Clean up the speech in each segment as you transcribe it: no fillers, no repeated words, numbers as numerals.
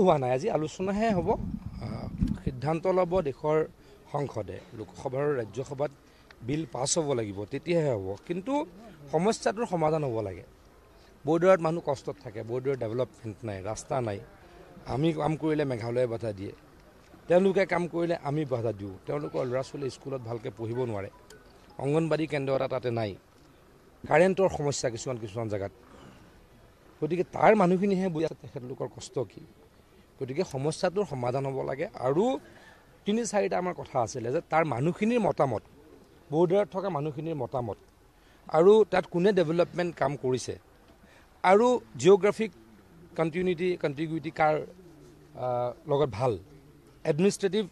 হোৱা নাই আজি আলোচনাহে হ'ব সিদ্ধান্ত ল'ব দেশৰ সংসদে লোকসভাৰ ৰাজ্যসভাত বিল পাছ হ'ব লাগিব তেতিয়াহে হ'ব কিন্তু সমস্যাটোৰ সমাধান হ'ব লাগে বৰ্ডৰত মানুহ কষ্টত থাকে বৰ্ডৰ ডেভেলপমেণ্ট নাই ৰাস্তা নাই আমি কাম কৰিলে মেঘালয়ে বাধা দিয়ে তেওঁলোকে কাম কৰিলে আমি বাধা দিওঁ তেওঁলোকৰ ল'ৰাছোৱালী স্কুলত ভালকৈ পঢ়িব নোৱাৰে অঙ্গনবাড়ী কেন্দ্ৰ তাতে নাই কাৰেন্টৰ সমস্যা কিছুমান জায়গাত গতিকে তাৰ মানুহখিনিহে বুজা তেখেতলোকৰ কষ্ট কি গতিকে সমস্যাটোৰ সমাধান হ'ব লাগে আৰু তিনি চাৰিটা আমাৰ কথা আছিল যে তাৰ মানুহখিনিৰ মতামত বৰ্ডৰত থকা মানুহখিনিৰ মতামত আৰু তাত কোনে ডেভেলপমেণ্ট কাম কৰিছে আৰু জিঅ'গ্ৰাফিক কণ্টিগুইটি কাৰ লগত ভাল এডমিনিষ্ট্ৰেটিভ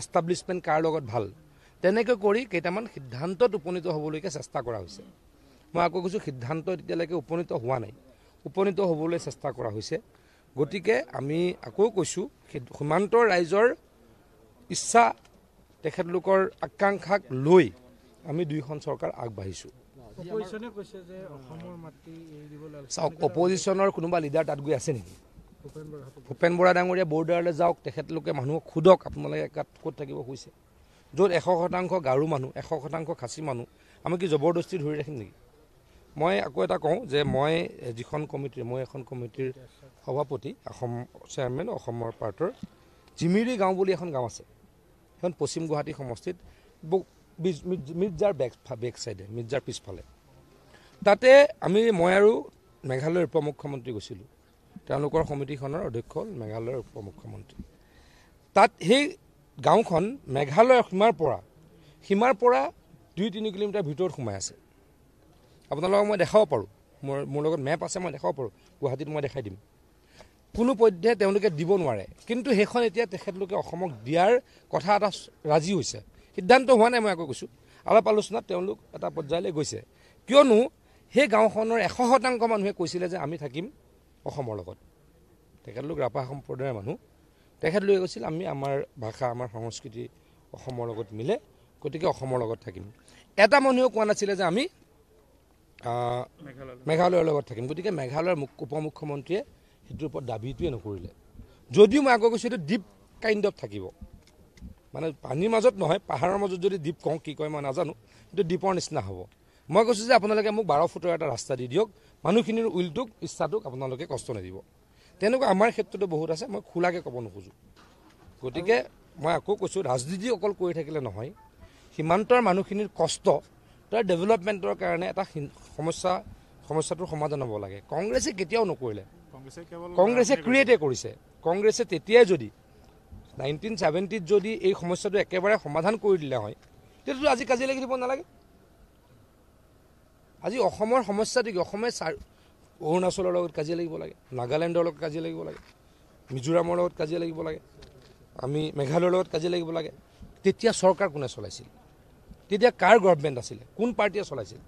এষ্টাব্লিছমেণ্ট কাৰ লগত ভাল তেনেকৈ কৰি কেইটামান সিদ্ধান্তত উপনীত হ'বলৈকে চেষ্টা কৰা হৈছে মই আকৌ কৈছোঁ সিদ্ধান্ত এতিয়ালৈকে উপনীত হোৱা নাই উপনীত হ'বলৈ চেষ্টা কৰা হৈছে গতিকে আমি আকৌ কৈছোঁ সীমান্তৰ ৰাইজৰ ইচ্ছা তেখেতলোকৰ আকাংক্ষাক লৈ আমি দুইখন চৰকাৰ আগবাঢ়িছোঁ চাওক অপজিশ্যনৰ কোনোবা লিডাৰ তাত গৈ আছে নেকি ভূপেন বৰা ডাঙৰীয়া বৰ্ডাৰলৈ যাওক তেখেতলোকে মানুহক সোধক আপোনালোকে ক'ত থাকিব কৈছে য'ত 100% গাৰু মানুহ 100% খাচী মানুহ আমি কি জবৰদস্তি ধৰি ৰাখিম নেকি মই আকৌ এটা কওঁ যে মই যিখন কমিটিৰ মই এখন কমিটিৰ সভাপতি অসম চেয়াৰমেন অসমৰ পাৰ্টৰ জিমিৰি গাঁও বুলি এখন গাঁও আছে এখন পশ্চিম গুৱাহাটী সমষ্টিত মিৰ্জাৰ বেক চাইডে মিৰ্জাৰ পিছফালে তাতে মই আৰু মেঘালয়ৰ উপ মুখ্যমন্ত্ৰী গৈছিলোঁ তেওঁলোকৰ সমিতিখনৰ অধ্যক্ষ মেঘালয়ৰ উপ মুখ্যমন্ত্ৰী তাত সেই গাঁওখন মেঘালয়ৰ সীমাৰ পৰা 2-3 কিলোমিটাৰ ভিতৰত সোমাই আছে আপোনালোকক মই দেখাব পাৰোঁ মোৰ লগত মেপ আছে মই দেখাব পাৰোঁ গুৱাহাটীত মই দেখাই দিম কোনো পধ্যে তেওঁলোকে দিব নোৱাৰে কিন্তু সেইখন এতিয়া তেখেতলোকে অসমক দিয়াৰ কথা এটা ৰাজি হৈছে সিদ্ধান্ত হোৱা নাই মই আকৌ কৈছোঁ আলাপ আলোচনাত তেওঁলোক এটা পৰ্যায়লৈ গৈছে কিয়নো সেই গাঁওখনৰ 100% মানুহে কৈছিলে যে আমি থাকিম অসমৰ লগত তেখেতলোক ৰাভা সম্প্ৰদায়ৰ মানুহ তেখেতলোকে কৈছিল আমি আমাৰ ভাষা আমাৰ সংস্কৃতি অসমৰ লগত মিলে গতিকে অসমৰ লগত থাকিম এটা মানুহেও কোৱা নাছিলে যে আমি মেঘালয়ৰ লগত থাকিম গতিকে মেঘালয়ৰ উপ মুখ্যমন্ত্ৰীয়ে সেইটোৰ ওপৰত দাবীটোৱে নকৰিলে যদিও মই আকৌ কৈছোঁ এইটো দ্বীপ কাইণ্ড অফ থাকিব মানে পানীৰ মাজত নহয় পাহাৰৰ মাজত যদি দ্বীপ কওঁ কি কয় মই নাজানো সেইটো দ্বীপৰ নিচিনা হ'ব মই কৈছোঁ যে আপোনালোকে মোক 12 ফুটৰ এটা ৰাস্তা দি দিয়ক মানুহখিনিৰ উইলটোক ইচ্ছাটোক আপোনালোকে কষ্ট নিদিব তেনেকুৱা আমাৰ ক্ষেত্ৰতো বহুত আছে মই খোলাকৈ ক'ব নোখোজোঁ গতিকে মই আকৌ কৈছোঁ ৰাজনীতি অকল কৰি থাকিলে নহয় সীমান্তৰ মানুহখিনিৰ কষ্ট তাৰ ডেভেলপমেণ্টৰ কাৰণে এটা সমস্যাটোৰ সমাধান হ'ব লাগে কংগ্ৰেছে কেতিয়াও নকৰিলে কংগ্ৰেছে ক্ৰিয়েটে কৰিছে কংগ্ৰেছে তেতিয়াই যদি 1970 যদি এই সমস্যাটো একেবাৰে সমাধান কৰি দিলে হয় তেতিয়াতো আজি কাজিয়া লাগি দিব নালাগে আজি অসমৰ সমস্যাটো কি অসমে অৰুণাচলৰ লগত কাজিয়া লাগিব লাগে নাগালেণ্ডৰ লগত কাজিয়া লাগিব লাগে মিজোৰামৰ লগত কাজিয়া লাগিব লাগে আমি মেঘালয়ৰ লগত কাজিয়া লাগিব লাগে তেতিয়া চৰকাৰ কোনে চলাইছিল তেতিয়া কাৰ গভৰ্ণমেণ্ট আছিলে কোন পাৰ্টিয়ে চলাইছিল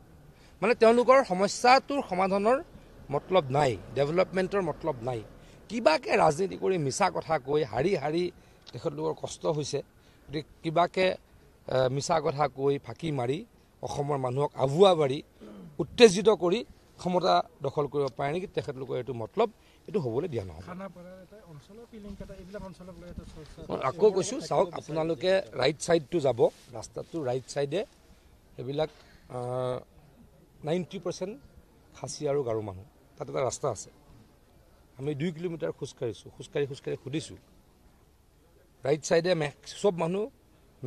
মানে তেওঁলোকৰ সমস্যাটোৰ সমাধানৰ মতলব নাই ডেভেলপমেণ্টৰ মতলব নাই কিবাকে ৰাজনীতি কৰি মিছা কথা কৈ হাৰি তেখেতলোকৰ কষ্ট হৈছে গতিকে কিবাকে মিছা কথা কৈ ফাঁকি মাৰি অসমৰ মানুহক আভুৱা বাঢ়ি উত্তেজিত কৰি ক্ষমতা দখল কৰিব পাৰে নেকি তেখেতলোকৰ এইটো মতলব এইটো হ'বলৈ দিয়া নহ'ব আকৌ কৈছোঁ চাওক আপোনালোকে ৰাইট ছাইডটো যাব ৰাস্তাটো ৰাইট ছাইডে এইবিলাক 90% খাচী আৰু গাৰু মানুহ তাত এটা ৰাস্তা আছে আমি 2 কিলোমিটাৰ খোজকাঢ়ি সুধিছোঁ ৰাইট ছাইডে চব মানুহ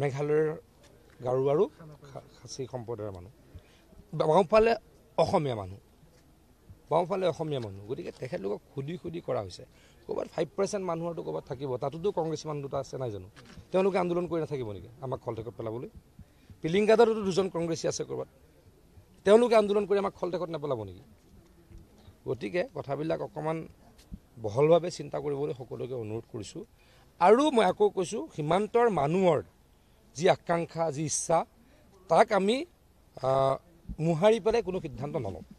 মেঘালয়ৰ গাৰু আৰু খাচী সম্প্ৰদায়ৰ মানুহ বাওঁফালে অসমীয়া মানুহ গতিকে তেখেতলোকক সুধি কৰা হৈছে ক'ৰবাত 5% মানুহৰতো ক'ৰবাত থাকিব তাতোতো কংগ্ৰেছ মানুহ দুটা আছে নাই জানো তেওঁলোকে আন্দোলন কৰি নাথাকিব নেকি আমাক খলটেকত পেলাবলৈ পিলিংগাদাৰতো দুজন কংগ্ৰেছী আছে ক'ৰবাত তেওঁলোকে আন্দোলন কৰি আমাক খলটেকত নেপেলাব নেকি গতিকে কথাবিলাক অকণমান বহলভাৱে চিন্তা কৰিবলৈ সকলোকে অনুৰোধ কৰিছোঁ আৰু মই আকৌ কৈছোঁ সীমান্তৰ মানুহৰ যি আকাংক্ষা যি ইচ্ছা তাক আমি মোহাৰি পেলাই কোনো সিদ্ধান্ত নলওঁ